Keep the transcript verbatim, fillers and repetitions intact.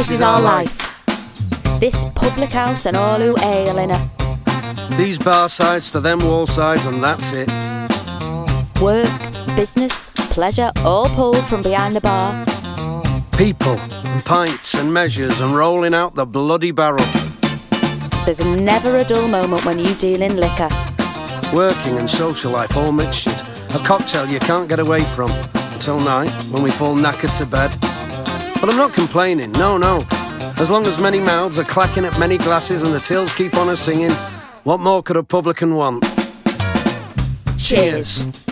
This is our life. This public house and all who ail in her. These bar sides to them wall sides and that's it. Work, business, pleasure, all pulled from behind the bar. People and pints and measures and rolling out the bloody barrel. There's never a dull moment when you deal in liquor. Working and social life all mixtured. A cocktail you can't get away from until night when we fall knackered to bed. But I'm not complaining, no, no. As long as many mouths are clacking at many glasses and the tills keep on a singing, what more could a publican want? Cheers. Cheers.